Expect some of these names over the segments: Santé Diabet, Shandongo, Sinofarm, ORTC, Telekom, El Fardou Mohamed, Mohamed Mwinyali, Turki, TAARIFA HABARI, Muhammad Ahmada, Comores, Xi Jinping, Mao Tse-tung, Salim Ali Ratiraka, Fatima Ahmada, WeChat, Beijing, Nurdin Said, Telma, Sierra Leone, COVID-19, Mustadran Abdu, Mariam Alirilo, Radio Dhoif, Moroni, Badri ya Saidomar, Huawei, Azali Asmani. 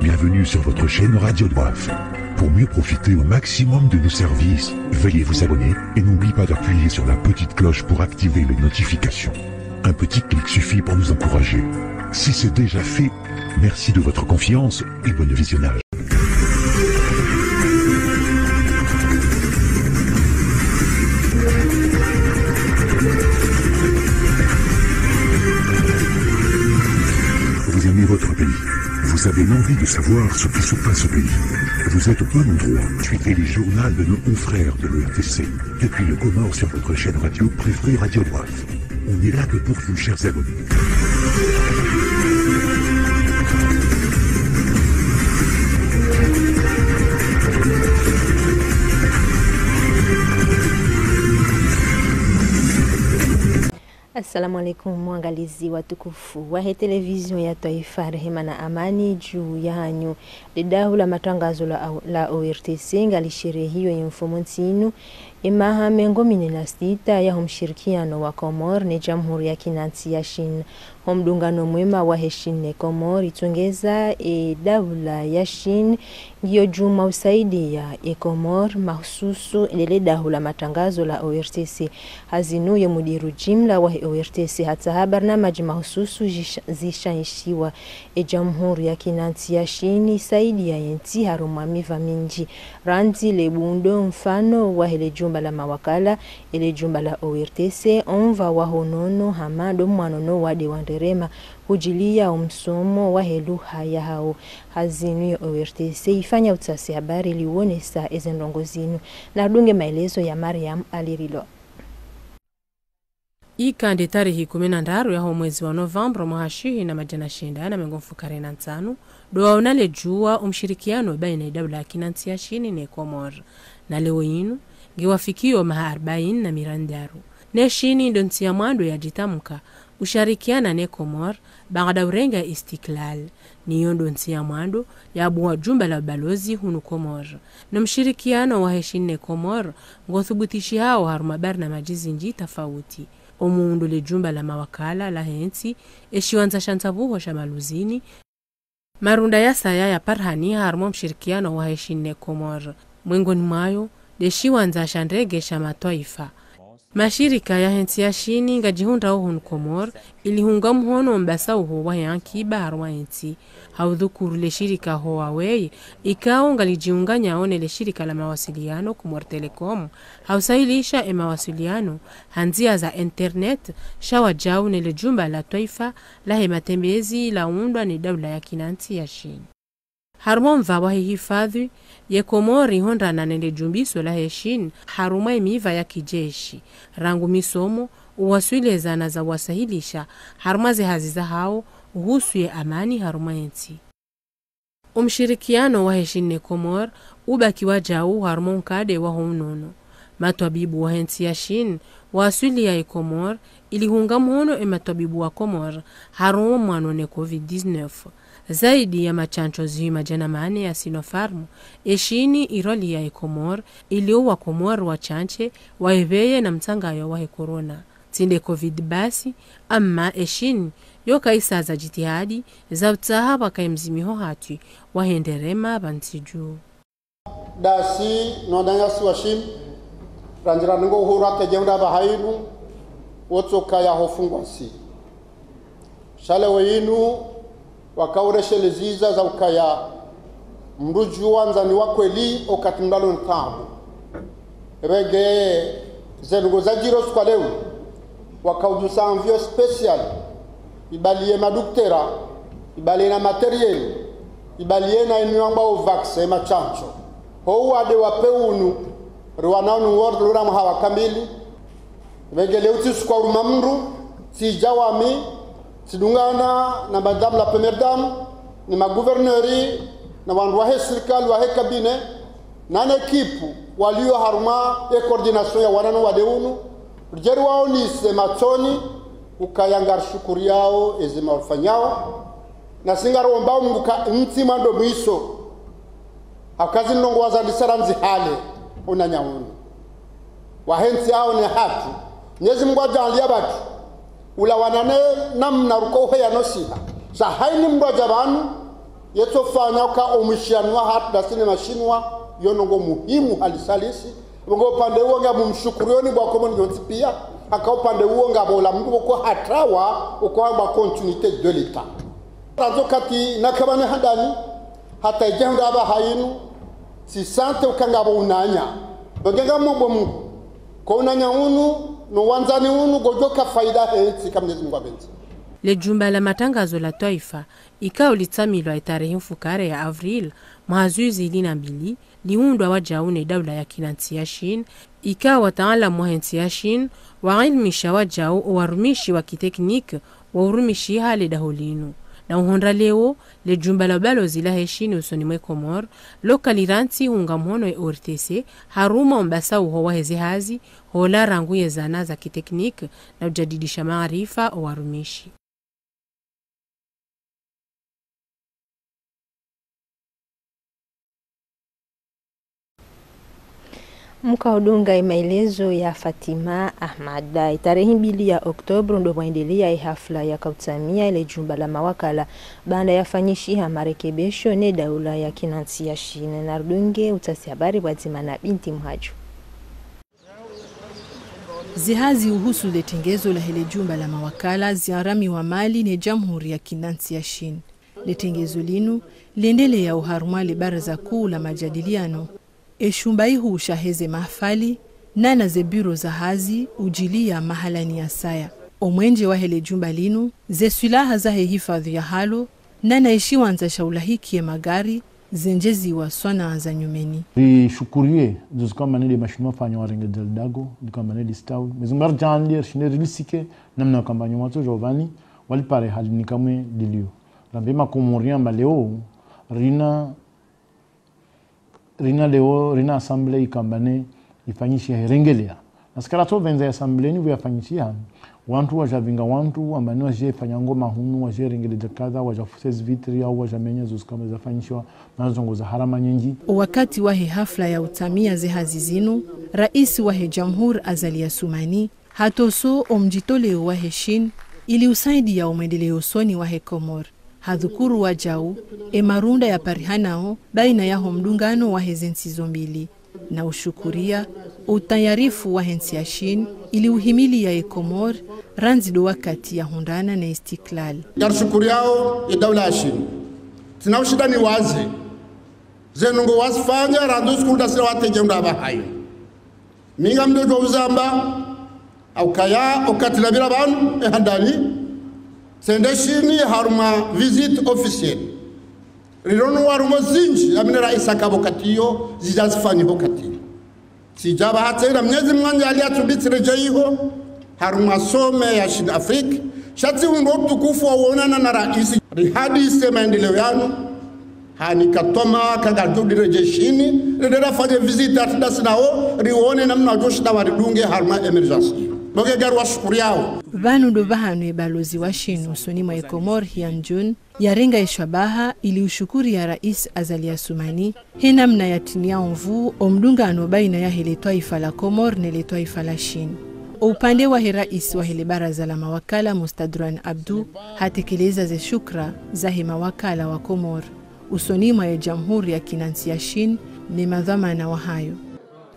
Bienvenue sur votre chaîne Radio Dhoif. Pour mieux profiter au maximum de nos services, veuillez vous abonner et n'oubliez pas d'appuyer sur la petite cloche pour activer les notifications. Un petit clic suffit pour nous encourager. Si c'est déjà fait, merci de votre confiance et bon visionnage. Vous aimez votre pays. Vous avez l'envie de savoir ce qui se passe au pays. Vous êtes au bon endroit. Suivez les journaux de nos confrères de l'ORTC. Depuis le Comore sur votre chaîne radio préférée Radio Dhoif. On est là que pour vous, chers abonnés. Assalamu alaikum mwangalizi watukufu wa televizyon ya Taifa rehema na amani juu ya hanyu lidahu la matangazo la ORTC ngalishire hiyo ya mfumuntinu imaha mengo minenastita ya humshirikiano wa Komor ni jamhuri ya kinansi ya Shin humdungano mwema wa heshine Komor itungeza dawla ya Shin ngiyo juma usaidi ya Komor mahususu lidahu la matangazo la ORTC hazinu ya mudiru jimla wa ORTC hata barnamaji mahususu zishanishiwa jamhuri ya kinansi ya Shin saidi ya yenti harumamiva minji ranzi lebundo mfano wa helejum la mawakala ile jumba la ORTC onva wahonono hamado mwanono wade wanderema hujilia umsomo wa heluha ya hao hazinu ya ORTC ifanya utasi habari liwone saa ezendongo zinu na dunge maelezo ya Mariam Alirilo. Ikande tarehe 13 ya mwezi wa Novemba mwashihi na majana shindana mengonfukare na ntano doaonale jua umshirikiano baina ya dawla kinansi ya Shini na Komor na leo yinu giwafikio maha 40 na mirandaru. Neshini ndonti ya mwando ya jitamuka usharikiana ne Komor baada urenga istiklal. Niyo ndonti ya mwando ya abuwa jumba la balozi hunu Komor. Na mshirikiano wa heshini ne Komor ngothubutishi hao harumabar na majizi nji tafauti. Omuundu le jumba la mawakala la henti eshiwanza shantabuho shamaluzini. Marunda ya saya ya parhani harumo mshirikiano wa heshini ne Komor. Mwengoni mayo deshiwanza shandrege shamatwaifa. Mashirika ya henti ya Shini nga jihunda uhu nkomor ilihunga mhono mbasa uhu wa yanki barwa henti. Haudhukuru le shirika Huawei ikao nga lijiunga nyaone le shirika la mawasiliano Komor Telekom. Hausailisha mawasiliano hanzia za internet shawa jaune le jumba la Taifa la hematembezi la undwa ni dawla ya kinansi ya Shini. Harumon vawa hifadhi ye Komori honda na nende jumbiso la heshin haruma imiva ya kijeshi. Rangu misomo uwaswile zana za wasahilisha haruma zehaziza hao uhusu ye amani haruma enti. Umshirikiano wa heshin ne Komor ubaki wajau haruma unkade wa honono. Matuabibu wa henti ya Shin waswili ya Komor ilihunga mhono matuabibu wa Komor haruma mwanone COVID-19. Zaidi ya machancho zima janamane ya Sinofarm, eshini iroli ya Komor ilio wa Komor wa chanche waeveye na mtangayo wa corona. Tinde COVID basi, ama eshini yoka isa za jitihadi za utahaba kaimzimiho hati wa henderema bantiju. Dasi nwadanya suwashim, ranjira nungo uhurate jemda bahainu, wotoka ya hofungwasi. Shale weinu, wakaureshe leziza za ukaya mruju wanzani wakweli okatimdalo ntamu rege zenugo za jiros kwa leo wakaujusa anvio special ibalie maduktera ibalie na materiel ibalie na inuamba o vaccine machancho ho wade wapeunu rwananu world rura mhawa kamili rege leo tisukwa urumamru tijawami sidungana na madame la première dame ni magouverneuri na wanwahe serikali wahe kabine na ekipu walio haruma e coordination ya wanano wadeunu rjeru wao ni sematoni ukayangar shukuri yao ezima ufanyao na singaro omba mbuka ntima ndo mwiso akazi ndongo wazali saranzi hale unanyaunu wahenzi yao ni hatu nyezi mwa janlia batu ula wanane namna ruko ya nosiha sa haini mboja banu yetofanya kwa omishanwa hata sini mashinwa yonongo muhimu halisalisi ngo pande uonga mumshukurioni bwa komoni yontipia aka pande uonga bola mungu ko hatrawa ukoamba continuité de l'état razokati nakabane handani hata jenga aba hayinu si sante ukangabo unanya bagega mbo mungu ko unanya unu no wanzani unu gojoka faida heti kama Mwenyezi Mungu abenzi. Le jumba la matangazo la Taifa ikao litsamilwa tarehe mfukare ya Avril mazuzi lina mbili liundwa wajaune daula ya kinanti ya Shin ikao taala muhanti ya Shin wa ilmi shawajao warumishi wa kitekniki wa urumishi hali daholinu na uhonra leo le jumba la balozi la Heshini usoni mwe Komor lokaliranti ungamhono ya ORTC haruma mbasau huwa hezihazi hola rangu ya zana za kitekniki na ujadidisha maarifa warumishi. Mkaudunga imaelezo ya Fatima Ahmada. Tarehe 2 Oktoba ndo mwendelea hafla ya kautsamia ile jumba la mawakala baada ya fanyishia marekebisho ne daula ya kinansi ya Shine na Rudunge utasi habari Bwazima na binti Mhaju. Zihazi uhusu letengezo la hele jumba la mawakala ziarami wa mali ne jamhuri ya kinansi ya Shine. Letengezo linu liendele ya uharumali baraza kuu la majadiliano. Eshumbayihu ushaheze mahafali, nana ze biro za hazi, ujilia mahalani ya saya. Omwenje wa hele jumba linu, ze sulaha za hifadhi ya halo, nana eshiwa nza shaulahiki ya magari, zenjezi wa sona za nyumeni. Rishukurie, zuzika manede mashinua fanyo wa renge deldago, zuzika manede stawi. Mezungar jandir, shine rilisike, namna wakambanyo watu jovani, walipare halinikamwe dilio. Rambema kumoria mbaleo, Rina leo, Rina Assemblée ikambane, ifanyishia herengelea. Nasikala to venza ya Assemblée ni wafanyishia. Wantu wajavinga wantu, ambani wajie fanyango mahunu, wajie rengele jakaza, wajafuses vitri, au wajamenye zuzikama za fanyishwa, mazongo za harama nyenji. Wakati wahe hafla ya utamia zehazizinu, Raisi wahe Jamhur Azali ya Sumani, hatoso omjitoleo wahe Shin, ili usaidi ya umendeleo soni wahe Komor. Hadhukuru wajau, emarunda ya parihanao, baina ya homdungano wa hezensi zombili. Na ushukuria, utayarifu wa hensi ya Shin, ili uhimili ya Ekomor, ranzido wakati ya hundana na istiklal. Yarshukuriao ya daula ya Shin. Tinaushida ni wazi. Zenungu wasfanya, randuskuru da sila wateje mdaba hayo. Minga mdojo uzamba, au kaya, okatilabira banu, ehandani. Sendeshini haruma visit officielle. Rirono warumo zinji amina raisa kabokatiyo zizazifani bokati. Sijaba hata ila mnyezi mwanji aliyatubiti rejaiho haruma some ya Shin Afrika. Shati ungo tukufu wa uonana na raisi. Rihadi ise maendeleo yanu. Hani katoma kagadudi rejeshini. Ridera fanye vizita atinda sinao. Riwone na mna joshida waridunge haruma emergency. Boge garwa shukuriao. Vanu dovahanu ebalozi wa Shin usoni mwa Komor hianjun yarenga eshwabaha ili ushukuri ya Rais Azali ya Sumani hena mna yatinia mvu omdunga anobaina ya hele taifa la Komor na hele taifa la Shin. Upande wa Rais wa hele baraza la mawakala Mustadran Abdu hatekeleza ze shukra za he mawakala wa Komor usoni mwa Jamhuri ya Kinansi ya Shin ni madhamana wa hayo.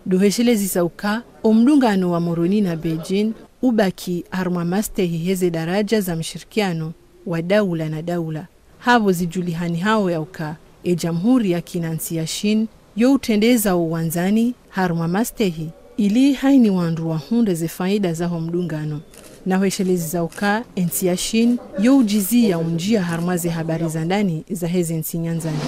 Duheshelezi sauka omdungano wa Moroni na Beijing ubaki harma mastehi heze daraja za mshirikiano wa daula na daula. Havo zijulihani hao yauka Jamhuri ya Kinansi ya Shin youtendeza uwanzani harma mastehi ili haini wandu wa hunde ze faida za homdungano. Na hueshelezi zauka ensi ya Shin youjizia unjia harma ze habari za ndani za heze ensi nyanzani.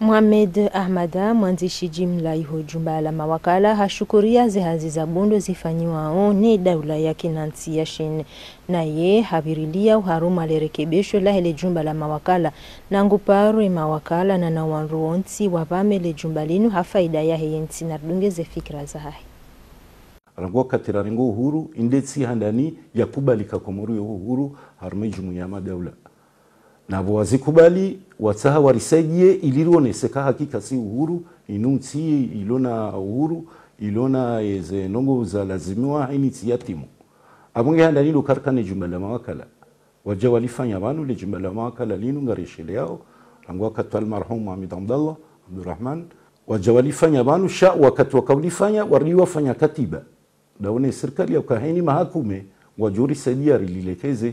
Muhammad Ahmada mwanzishi jimla iho jumba la mawakala hashukuria zihazi za bondo zifanyiwao ne daula ya Kinansi ya Shin na ye habirilia uharuma lerekebesho la hele jumba la mawakala na nguparu imawakala na nawanruonti wavame le jumba linu hafaida ya heyenti na rudungeze fikra za hai. Rango katira ringo uhuru indetsi handani ya kubalika Komoru ya uhuru harume jumuyama daula. Na wazikubali wataha warisajie iliruoneseka hakika si uhuru inunti ilona uhuru ilona eze nongo za lazimiwa haini tiyatimu. Amungi handa nilo karkane jumba la mawakala وجوالي فنيانو اللي جملة ما كلا لينو غريشلياو رانغوا كتوال مرحوم محمد عبد الرحمن وجوالي فنيانو شاء وكتو كولي فنيا وريوا فنيا كتيبة داوني سركلي وكهيني ما حكومة وجوري سديار اللي لكيزي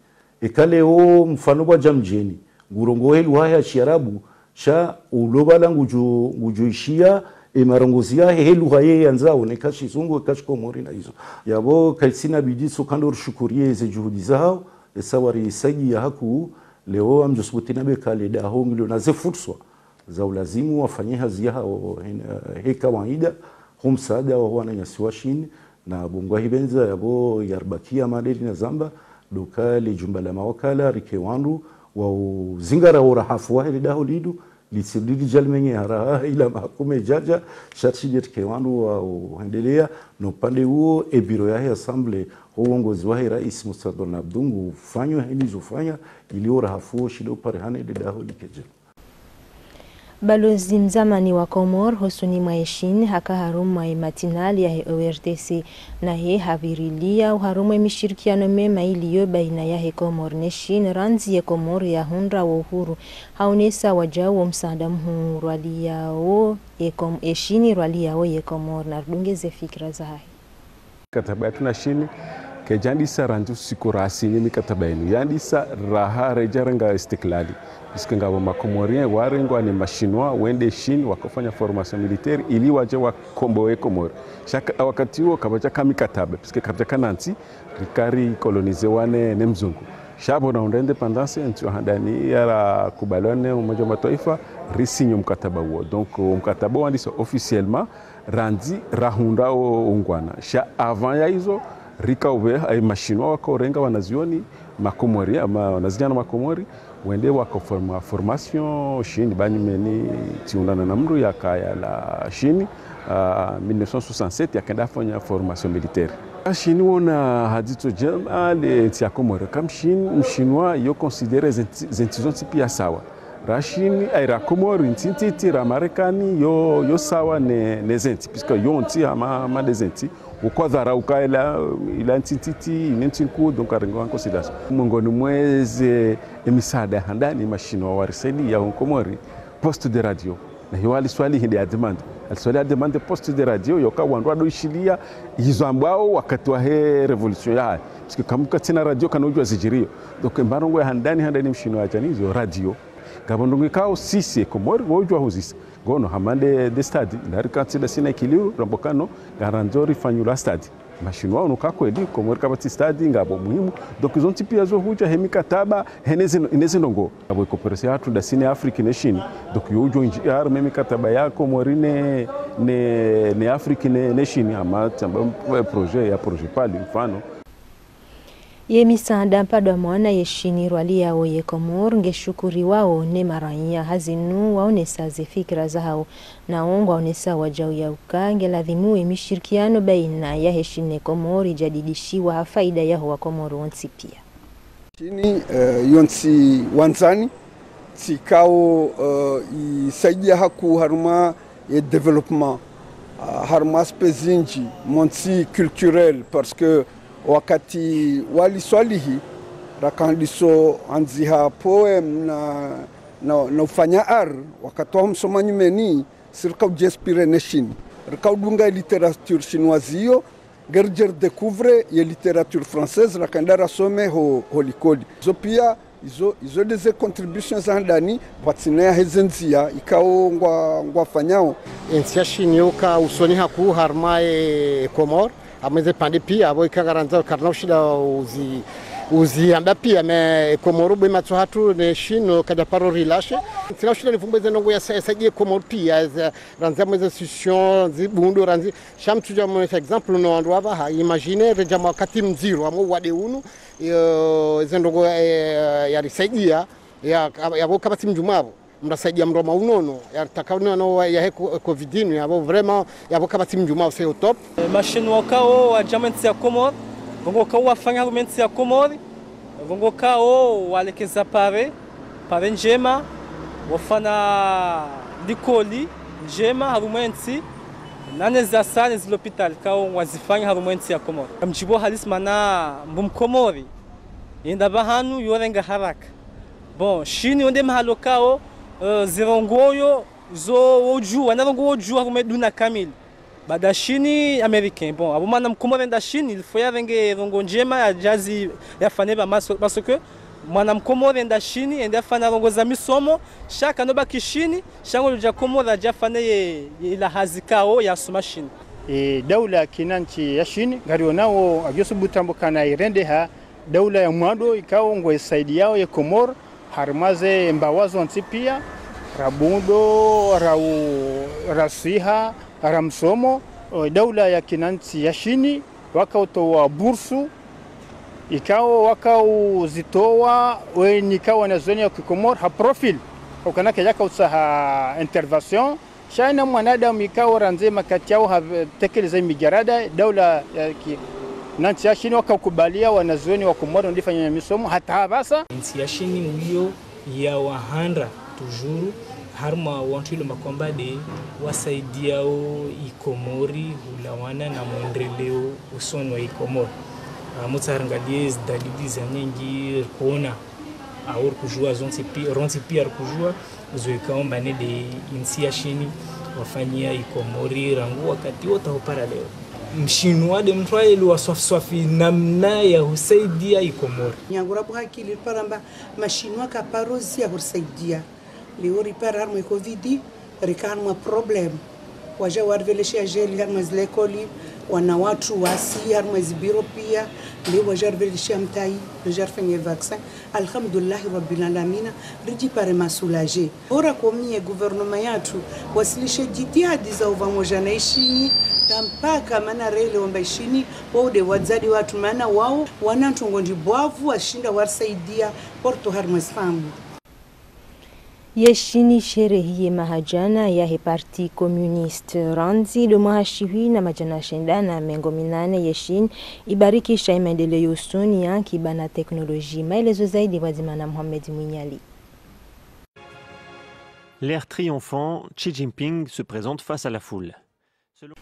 ekaleo mfano bwa jamjeni ngurongo helu haya sharabu sha ulobalangu ujuishia imarongozia helu haye yanzao ne kashi sungu kashi komori na hizo yabo kaisina bidii sokandor shukurie ze juhudi zao esawari sagi ya haku leo amjosbutina be kale da hongilo na ze fursa za ulazimu wafanye hazi yao heka kawaida humsaada wa wana nyasiwashin na bungwa hibenza yabo yarbakia madeli na zamba dokali jumba la mawakala rikewandu wa zingara ora hafu wa daho lidu لتسديد جلمني هراء إلى محكمة جاجة شرطية كيوانو وهندليا نباليو إبيروياه أسامبلي هو عنقزواه رئيس مستدور نبضونو فانيو هني زوفانيا اللي هو رهفوه شلو برهان اللي ده هو لكجل. Balozi mzamani wa Komor Hosuni Maeshin haka haruma imatinali ya ORTC na he havirilia uharuma imishirikiano mema iliyo baina ya he Komor Neshin ranzi ya Komor ya hundra wa uhuru haunesa wajawo msaada mhu rwali yao eshini rwali yao ye Komor na rudungeze fikra za hai katabatu na shini kejandisa ranju sikurasi nimi katabainu yandisa raha rejaranga istiklali iskangabo makomorien warengwa ni mashinwa wende shin wakofanya formation militaire ili waje wakomboe Komori shaka wakati huo kabacha kamikatabe piske kabacha kananti rikari kolonize wane ne mzungu shabo na independence ntu handani yala kubalone umoja wa mataifa risinyo mkataba huo donc mkataba wandisa officiellement randi rahunda ungwana sha avant ya hizo rikawe ay mashinwa wakorenga wanazioni makomori ama wanaziana makomori wende wako formation shini banyumeni tiundana na mru ya kaya la shini 1967 yakenda fanya formation militaire shini wona hadito jema le tia komori kam shini mshinwa yo considere zentizon tipia sawa rashini aira komori ntintiti ra marekani yo sawa ne zenti puisque yo nti ama dezenti ukozara ukaela ila ntititi inentinko donc arengo en considération mongoni mweze emisada handani mashino wa riseli ya Komori poste de radio na hiwali swali hili adimanda aliswali adimanda poste de radio yoka wandwa do ishilia hizo ambao wakati wa he revolution ya parce que kamuka tena radio kanojwa zijirio donc mbarongo handani mshino wa chanizo radio kabondongo kao sisi Komori wojwa huzisa gono hamande de stadi larikati la sina kiliu rambokano garanzori fanyula stadi mashinwa onukako eli Komori kabati stadi ngabo muhimu donc ils ont tipia zo huja hemikataba heneze ndongo abo koperse hatu da sina African nation donc yo join jr memikataba ya Komori ne African nation ama tamba projet pali mfano Yemisanda mpado mwana yeshini rwali yao ye Komor ngeshukuri wao ne maranya hazinu waonesa ze fikra zao na ongo waonesa wajao ya ukange ladhimu mishirikiano baina ya heshine Komori jadidishiwa faida yao wa Komori wonsi pia chini yonsi wanzani tikao isaidia haku haruma e development haruma spezinji monsi culturel parce que wakati wali swalihi rakandiso anziha poem na ufanya ar wakati wa msoma nyumeni sirka ujespire nation rkaudunga literature chinoisio gerger découvre ya literature française rakandara some ho likoli zo pia izo deze contributions handani watinaya hezenzia ikao ngwa fanyao ensiashinyoka usoni haku harmae Komor ameze pande pia abo ikagarantza karnaushida uzi uziamba pia na Komoro bwe matsuhatu ne shino kada paro rilashe tsinashira nifumbeze ndongo ya sagiye Komoro pia ranza mu institution zibundo ranzi shamtu ja mu example no ando aba imagine reja wakati mziro amu wade uno zendongo ya risagiya ya bokabati mjumabo mrasaidia mroma unono yatakana no ya COVID-19 yabo vraiment yabo kabati mjumao sio top machine wakao wa jamenti ya Komoro vongoka wafanya government ya Komoro vongoka walekeza pare njema wafana likoli njema harumenti naneza sana zilhospital kao wazifanya harumenti ya Komoro mjibo halis mana mbumkomori yenda bahanu yorenga haraka bon shini onde mahalokao zirongoyo zo oju anarongo oju harumeduna kamili badashini américain bon abuma na mkomori ndashini il faut yavenge rongo njema ya jazi yafaneba maso parce que mwana mkomori ndashini ende afana rongo za misomo shaka no bakishini shango ja komora jafane ila hazikao ya sumashini dawla kinanchi yashini ngari nao agyosubutambukana irende ha dawla ya mwado ikao ngo isaidi yao ya Komor harmaze mbawazo ntipia rabundo rasiha ramsomo dawla ya kinansi yashini wakautoa bursu ikao wakau zitoa wenye ikawa na zoni ya Komor ha profil ukanaka yaka usaha intervention shaina mwanadamu ikao ranzema kati yao tekeleza mijarada dawla ya nanti yashini wakakubalia wanazuoni wa Komoro ndifanya misomo hata habasa nanti yashini wiyo ya wahanda tujuru harma wantilo makombade wasaidiao ikomori hulawana na mwendeleo usoni wa ikomori mutarangalie dalili za nyingi kuona aur kujua zonti pia kujua zoekao mbane de nanti yashini wafanyia ikomori rangu wakati watahopara leo mshinwa de mtwaeli wa swafswafi namna ya husaidia ikomori nyangura bwa kili paramba mashinwa ka parozi ya husaidia leo reparar mu covid rikan mu problem waje warvelesha gel kama zile koli wana watu wasiar mu zibiro pia leo waje warvelesha mtai waje fanye vaccin alhamdulillah rabbil alamin riji pare masulaje ora komie gouvernement yetu wasilishe jitihadi za uvamoja na ishini mpaka maana rele wambaishini wao de wazadi watu maana wao wanatungo ndibwavu washinda wasaidia porto harmasfamu yeshini sherehi ya mahajana ya parti communiste ranzi do mahashiwi na majana shindana mengo minane yeshin ibariki shaimaendeleo usoni ya kibana teknolojia maelezo zaidi wazimana Mohamed Mwinyali. L'air triomphant, Xi Jinping se présente face à la foule.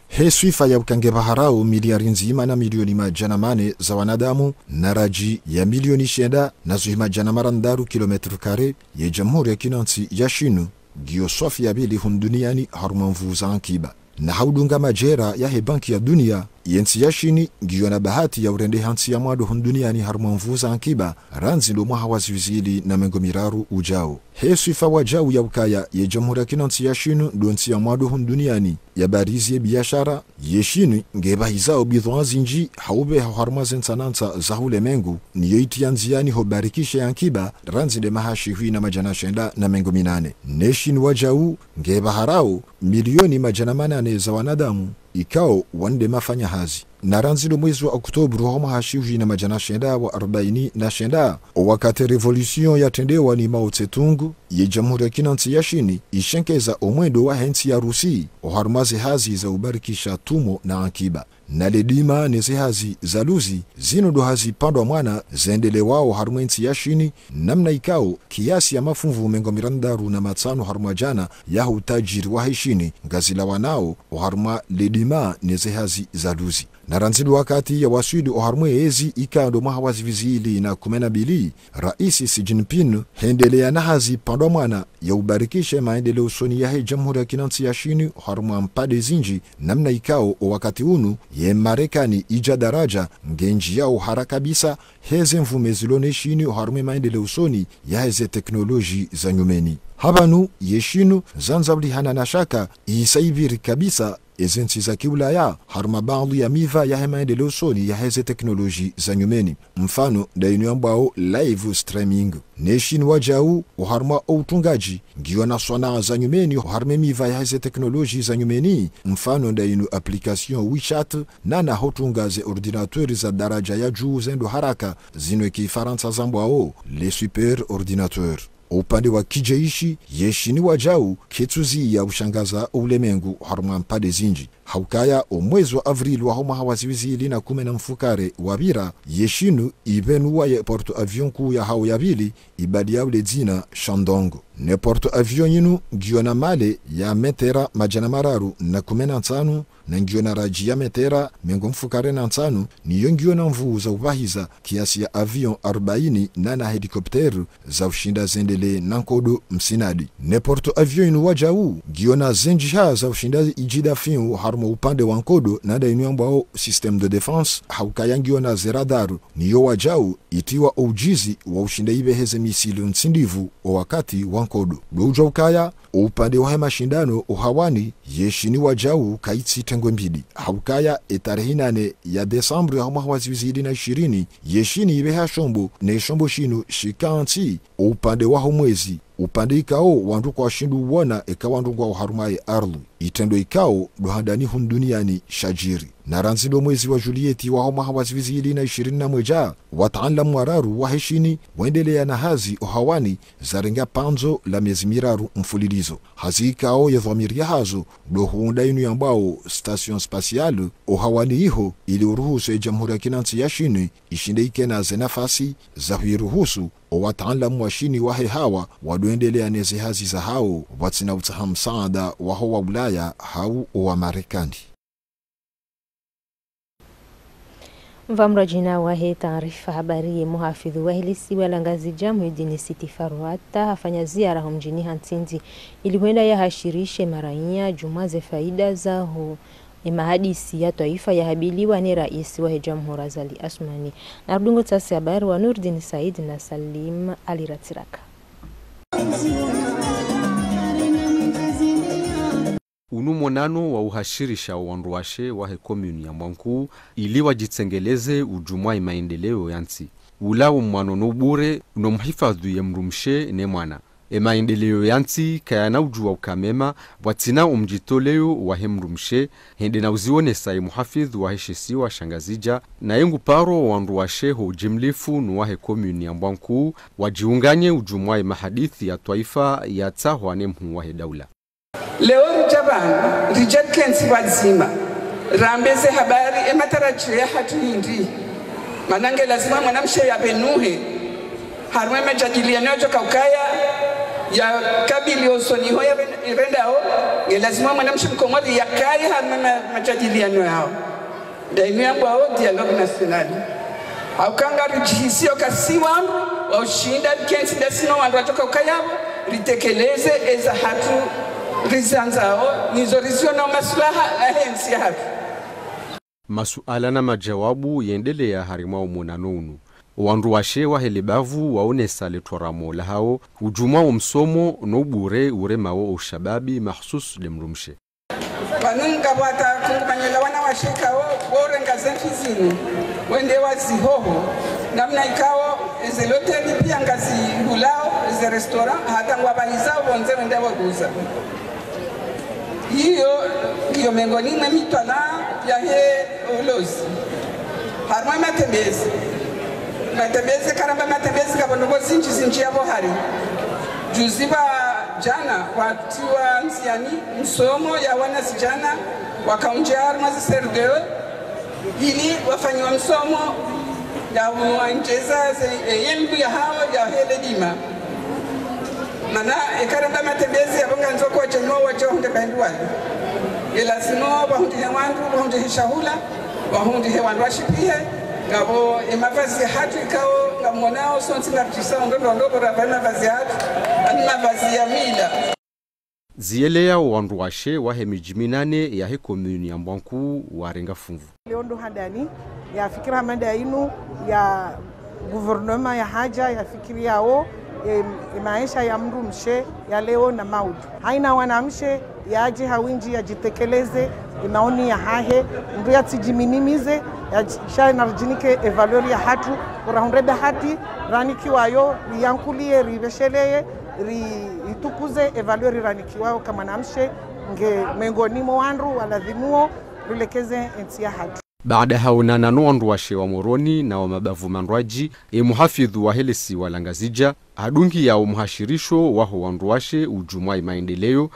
Heswifa ya ukangebaharau miliari nzima na milioni majanamane za wanadamu na raji ya milioni shenda na zuhima janamarandaru kilometru kare ya jamhuri ya kinansi ya shinu giosofi ya bili hunduniani harumanvu za ankiba na haudunga majera ya hebanki ya dunia yensi ya shini giona bahati ya urende hansi ya mwadu hunduniani harumanvu za ankiba ranzi ndo mwaha waziwizili na mengomiraru ujao heswifa wajau ya ukaya ya jamhuri ya kinansi ya shinu ndonsi ya mwadu hunduniani ya barizi ya biashara yeshini ngebahizao bidhuanzi nji haube hauharmazen sanansa za hule mengu ni yoiti ya nziani hobarikisha ya nkiba ranzi de mahashi hui na majana shenda na mengu minane neshin wajau ngebaharao milioni majana manane za wanadamu ikao wande mafanya hazi na ranzi do mwezi wa Oktobru homa hashiwi na majana shenda wa 40 na shenda wakati revolution ya tendewa ni Mao Tse-tung ye jamhuri ya kinansi ya shini ishenkeza omwendo wa hensi ya Rusi oharumazi hazi za ubarikisha tumo na ankiba na ledima neze hazi za luzi zino do hazi pandwa mwana zendele wao harumensi ya shini namna ikao kiasi ya mafunvu mengo mirandaru na matsano harumajana ya utajiri wa heshini ngazila wanao oharuma ledima neze hazi za luzi na ranzidu wakati ya wasuidi oharumwe ezi ikando mahawazi vizili na kumenabili raisi Xi Jinping hendelea na hazi pandwa mwana ya ubarikishe maendele usoni ya hei jamhuri ya kinansi ya shini oharuma mpade zinji namna ikao wakati unu ye Marekani ija daraja ngenji yao harakabisa heze mvumezilone shini oharume maendele usoni ya heze teknoloji za nyumeni. Habanu yeshinu zanzabli hana nashaka isaibiri kabisa ezinsiza kiulaya haruma baadhi ya miva ya maendeleo soni ya hizi teknoloji za nyumeni. Mfano dainu ambao live streaming neshin wajau haruma utungaji ngiona sona za nyumeni haruma miva ya hizi teknoloji za nyumeni. Mfano dainu application WeChat nana hotungaze ordinateur za daraja ya juu zendo haraka zinwe kifaransa zambao les super ordinateur. Upande wa kijeishi yeshini wajau ketuzi ya ushangaza ulemengu haruma mpade zinji. Haukaya omwezi wa avril wa homa hawaziwizi ilina kumena mfukare wabira yeshinu ibenuwa ya porto avion kuu ya hao ya vili ibadi ya ule dina Shandongo. Ne porto avion yinu ngiona male ya metera majana mararu na kumena ntanu na ngiona raji ya metera mengo mfukare na ntanu niyo ngiona mvuu za ubahiza kiasi ya avion 40 na na helikopteru za ushinda zendele na nkodo msinadi. Ne porto avion yinu wajau ngiona zenjiha za ushinda ijida fiu haru upande wankodo na dainuambao system de defense haukayangiwa na zeradaru niyo wajau itiwa ujizi wa ushindaibe heze misili nsindivu o wakati wankodo. Lujo ukaya upande wa mashindano uhawani yeshini wajau kaitsi tengwembidi. Haukaya etarhinane ya Desembre ya mahawaziwizidi na 20 yeshini ibeha shombo ne shombo shinu shikanti upande wa humwezi. Upande ikao wandu kwa shindu wana eka wandu kwa uharumaye arlu. Itendo ikao luhandani hunduniani shajiri. Naranzido mwezi wa Julieti wa homa hawazivizi ilina 20 wataanla mwararu wa heshini wendelea na hazi ohawani zarenga panzo la miezi miraru mfulilizo. Hazi ikao ya dhamiria hazo luhuunda inu yambao station spatialu ohawani iho ili uruhusu ya Jamhuri ya Kinansi ya shini ishinde ikena zenafasi zahuiruhusu o wataalamu wa shini wahe hawa waduendelea neze hazi za hao watina utahamu saada waho wa Ulaya hau wa Marekani. Mvamrajina wahe taarifa habari muhafidhu wa hilisi walangazi jamu yudini siti faruata hafanya ziara humjini Hantindi ili huenda ya hashirishe maraia jumaze faida za huu imahadisi ya taifa ya habiliwa ni rais wa Jamhuri Azali Asmani. Narudungo tasi habari wa Nurdin Said na Salim Ali Ratiraka. Unu monano wa uhashirisha wanruashe wahe komuni ya mwanku ili wajitsengeleze ujumwa imaendeleo yansi. Ulawo mwanono bure unomhifadhu ya mrumshe ne mwana. Emaendeleo yanti kayana ujuwa ukamema watina umjitoleo wa hemrumshe hende na uzione sai muhafidh wa heshesi wa shangazija na yengu paro wanruashe ho jimlifu nuwahe komuni ya mwanku wajiunganye ujumwa imahadithi ya taifa ya tahwa ne mhuwahe daula. Leo Japan reject kensi wazima rambeze habari ematarajia hatu hindi manange lazima mwanamshe ya benuhe harweme jajiliano kaukaya ya kabili usoni hoya irendao lazima mwanamshe mkomori ya kai harweme majadiliano yao daimi ambao dialogue nationali haukanga rujihisi okasiwa wa ushinda kensi dasino wandu kaukaya ritekeleze eza hatu rizanzao nizorizio na maslaha ahensi hafi. Masuala na majawabu yendele ya harimao monanonu. Wanruwashe wa helibavu waone sale toramo la hao ujuma umsomo nobure urema wa ushababi mahsusu demrumshe. Panunga wata kumanyela wana washika wore ngazenfi zini wende wazi hoho namna ikao eze loteri pia ngazi hulao eze restaurant hata ngwabahizao wanze wende waguza. Hiyo mengoni na mitala ya he ulozi. Harma matebezi. Matebezi karamba matebezi kabondogo zinchi yabo hari. Juziba jana watiwa nsiani msomo ya wana sijana wakaunjia harma ziserudeo. Hili wafanyiwa msomo ya wancheza yembu ya hao ya hele dima. Mana ekaramba matembezi abonga nzoko wajenua wajohunde bainduwa ilazinuwa wahunde hewandu wahunde hishahula wahunde hewandu washipihe ngabo imavazi hatu ikao ngamonao sonsi ngabjisa undondo ndobo rabana vazi hatu anima vazi ya mila ziele ya wandu washe wahe mijiminane ya he komuni ya mwanku warenga fungu leondo handani ya fikira manda inu ya guvernoma ya haja ya fikiri yao maisha ya mru mshe ya leo na maudu. Haina wanamshe ya aji hawinji ya jitekeleze imaoni ya hahe mru ya tijiminimize ya sha inarujinike evalori ya hatu kurahundrebe hati ranikiwa yo riyankulie rivesheleye ritukuze evalori ranikiwa yo kama namshe nge mengonimo wanru waladhimuo rulekeze enti ya hatu. Baadaha unananu onruashe wa moroni na wa mabavu manruaji muhafidhu wa helesi wa langazija hadungi ya umuhashirisho waho onruashe ujumai maendeleo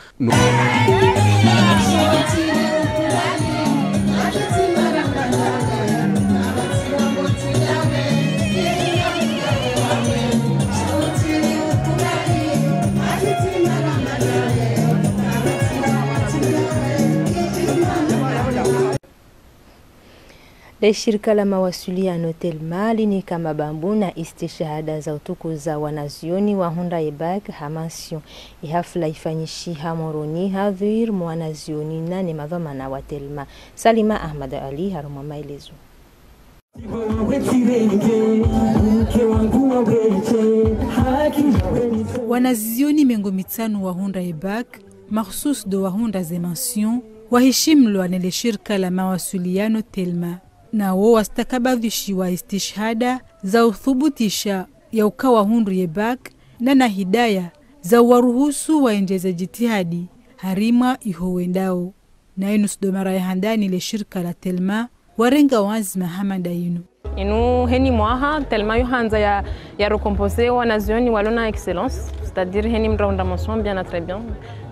Shirika la mawasiliano Telma linika mabambu na istishahada za utukuza wanazioni wa Honda Ebak hamasio ihafla ifanyishi hamoroni hadhir mwanazioni nane madhamana wa Telma. Salima Ahmad Ali haruma maelezo. Wanazioni mengo mitano wa Honda Ebak makhusus do wa Honda zemansion waheshimlwa na shirika la mawasiliano Telma na wao wastakabadhishiwa istishhada za uthubutisha ya ukawa Honda Ebak na na hidaya za waruhusu waendeza jitihadi harima ihowendao na inu sudomara ya handani le shirika la Telma warenga wazima hamanda inu inu heni mwaha Telma yohanza ya recomposer wanazioni walona excellence c'est-à-dire heni mraunda monson bien à très bien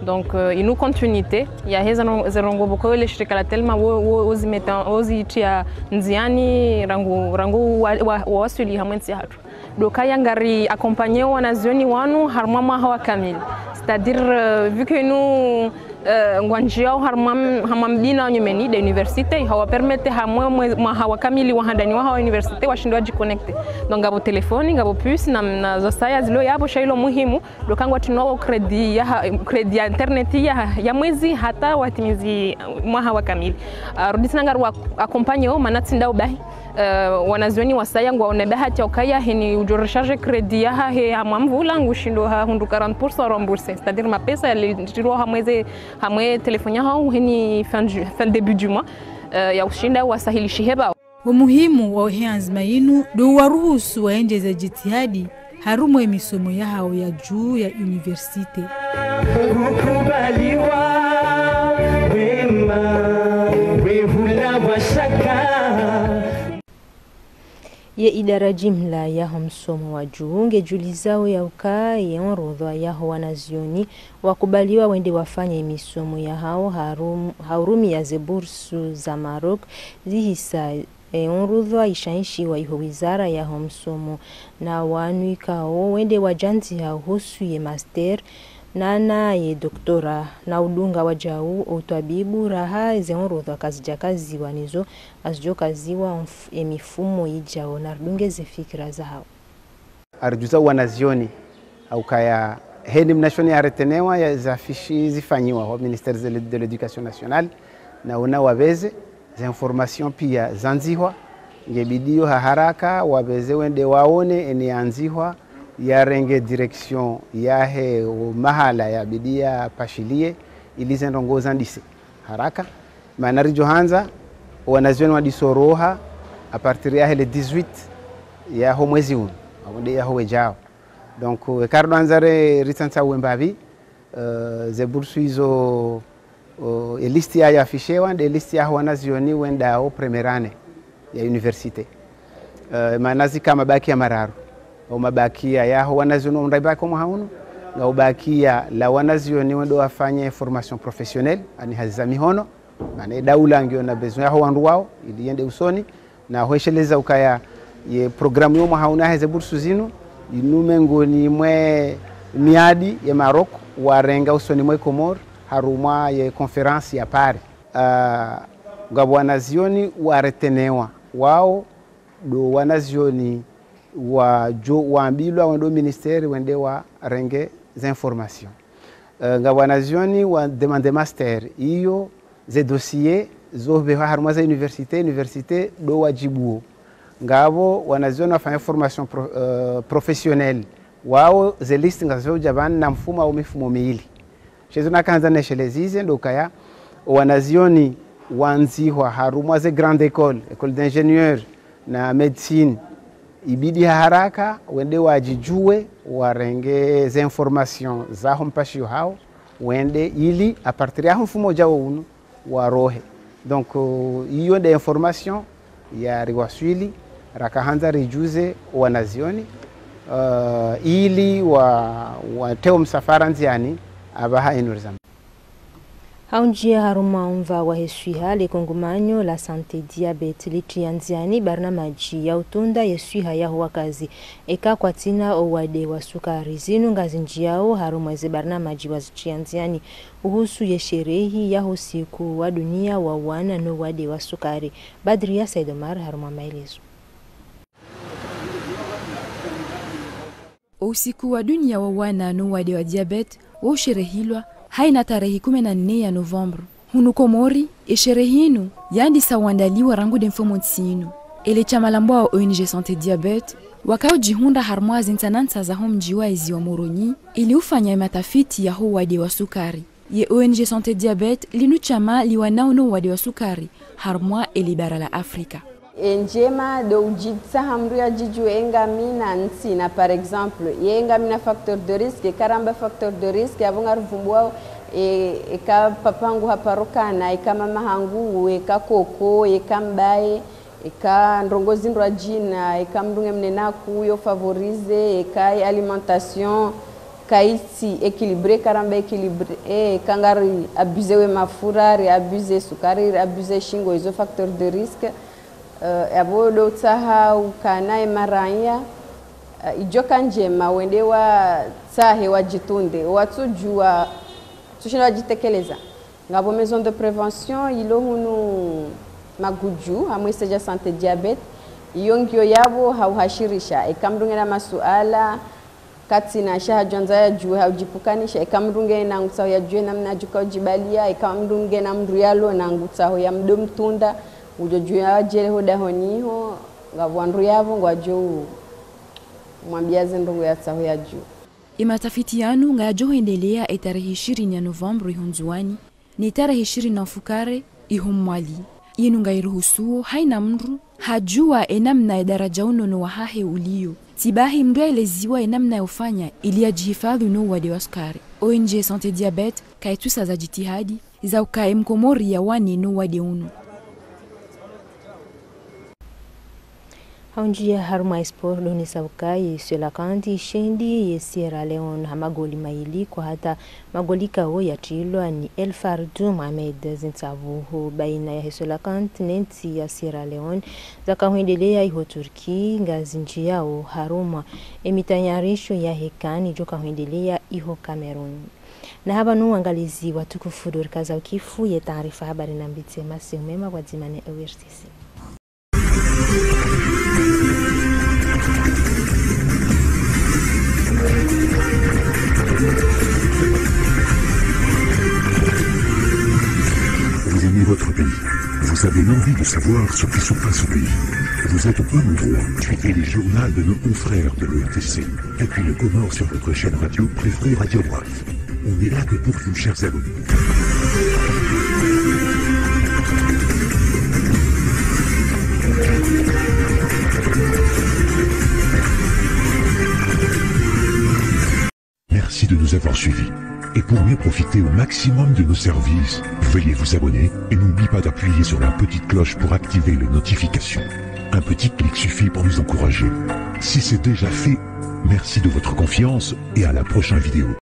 donc inu continuité ya hezano zerongo boko le shirika la Telma wozi metan wozi tia nziani rangu wasuli hamwenzi hatu dokaya ngari accompagner wanazioni wanu harmama hawa kamili c'est-à-dire vu que nous ngwanjia hamamdina nyumeni da university hawapermete hamwe hawakamili wahandani wa university washindwa jiconnect donc abo telefoni ngabo puce na zosaya zilo yabo shailo muhimu dokangwa tunao credit ya internet ya mwezi hata watimizi mwaha wakamili rudisana ngarwa accompagne o manatsi ndao bahi wanazioni wasaya ngwaone bahati okaya hini ujorecharge credit ya he hamamvula ngushindo ha 140% rembourser c'est-à-dire mapesa yalirwa hamwezi hamwe telefonia hao hini fin début du mois ya ushinda wasahilishi heba umuhimu wa heanz mainu do waruhusu waendeza jitihadi harumo emisomo ya hao ya juu ya university ye idara jimla ya msomo wa juu ngejulizao ya ukaa yeonrodhwa yaho wanazioni wakubaliwa wende wafanye misomo ya hao haurumi ya zebursu za Marok zihisa yeonrodhwa ishaishi wa iho wizara yaho msomo na wanuikao wende wajanzi hao husu ye master nana ye doktora na udunga wajau utabibu raha zeonrodhwa kazijakazi wanizo azijokaziwa emifumo ijao na rudunge zefikira za hao arjuza wanazioni au kaya heni mnashoni aretenewa ya zafishi zifanyiwa wa ministeri de l'education nationale na una wabeze za information pia zanzihwa ngebidio haraka wabeze wende waone ene anzihwa ya renge direction ya he mahala ya bidia pashilie ilize ndongoza ndise haraka manari johanza wanazioni wadisoroha a partir ya le 18 ya homwezi un abonde ya howejao donc cardo anzare ritansa wembavi ze bursuizo liste ya afishewa de liste ya wanazioni wenda o premierane ya universite manazi kama baki ya mararu au mabakia ya wanazioni Honda Ebak muhaunu na ubakia la wanazioni wenda wafanye formation professionnelle ani hazami hono mane daula ngio na besoin ya wandu wao iliende usoni na hoesheleza ukaya ye programu yo mahauna heze bursu zinu inume ngoni mwe miadi ya Maroc warenga usoni mwe Komor haruma ye conference ya Paris ngabwanazioni waretenewa wao do wanazioni wa jo waambilwa wando ministeri wende wa renge za information ngabwanazioni wa demande master iyo ze dossier zobe harma za université do wajibu ngabo wanaziona fanya formation professionnelle wao zelist ngazo jabani na mfumo au mifumo miili chezo nakanza neshelezize ndokaya wanazioni wanzihwa harumwa ze grande école d'ingénieur na medicine ibidi haraka wende wajijue warenge ze information za hompashi hao wende ili a partir ya mfumo jawo uno warohe donc hiyo de information ya riwaswili rakahanza rijuze wanazioni ili wateo msafaranzi yani abaha inurizama. Haunjia haruma umva wa hesuiha le kongumanyo la Santé Diabet litianziani barnamaji ya utunda yesuiha ya huwakazi eka kwa tina owade wa sukari zinu ngazinjiao haruma ze barnamaji wazitianziani uhusu yesherehi ya husiku wa dunia wa wana no wade wa sukari. Badri ya Saidomar haruma maelezo. Usiku wa dunia wa wana no wade wa diabet wa usherehilwa haina tarehe 14 ya November. Hunuko mori esherehinu yandi sawandaliwa rangu demfomo tsinu. Ele chama lambwa wa ONG Santé Diabet wakao jihunda harmoa zintanansa za homjiwa izi wa moroni ili ufanya matafiti ya ho wade wa sukari. Ye ONG Santé Diabet linu chama liwanauno wade wa sukari harmoa elibara la Afrika. Njema do ujitsa hamruya jiju engamina ntsina par exemple ye engamina facteur de risque karamba facteur de risque abunga ruvumbwa e ka papangu haparukana e ka mama hangu e ka koko e ka mbaye e ka ndrongozi ndwa jina e ka mdunge mnena kuyo favoriser e ka alimentation kaiti équilibré karamba équilibré e kangari abuser mafura re abuser sukari re abuser shingo izo facteur de risque abo lotsaha ukana imaranya ijoka njema wende wa tsahe wajitunde watsujua tushina jitekeleza ngabo maison de prévention ilo hunu maguju hamweseja Santé Diabet yongyo yabo hauhashirisha ekamdungena masuala katina shaha jonza ya juu haujipukanisha ekamdungena ngutsa ya juu namna juka jibalia ekamdungena mruyalo na ngutsa ya mdomtunda ujojua jeleho dahoniho ngavwandu yavo ngwaju mwambia zindungu ya tsaho ya juu imatafiti yanu ngajo endelea tarehe 20 ya November ihunzuani ni tarehe 20 na fukare ihumwali yenu ngairuhusuo haina mru hajua enamna idaraja uno no wahahe ulio tibahi mdu eleziwa enamna yofanya ili ajihifadhi no wade wa sukari. ONG Santé Diabet kaitusa za jitihadi za ukae mkomori ya wani no wade uno. Haunjia haruma esport loni sabuka yesu la kanti shendi Sierra Leone hamagoli maili kwa hata magoli kao ya chilwa ni El Fardou Mohamed zintavuhu baina ya yesu la kanti ya Sierra Leone zaka huendelea iho Turki ngazinjia o haruma emitayarisho ya hekani joka huendelea iho Cameroon. Na haba nuangalizi watukufu dorika za ukifu ye taarifa habari na mbite masi umema kwa zimane ORTC. Vous aimez votre pays, vous avez l'envie de savoir ce qui se passe au pays. Vous êtes au bon endroit, suivez les journaux de nos confrères de l'ORTC. Appuyez le Comore sur votre chaîne radio préférée Radio Dhoif. On est là que pour vous, chers amis. Merci de nous avoir suivis. Et pour mieux profiter au maximum de nos services, veuillez vous abonner et n'oubliez pas d'appuyer sur la petite cloche pour activer les notifications. Un petit clic suffit pour nous encourager. Si c'est déjà fait, merci de votre confiance et à la prochaine vidéo.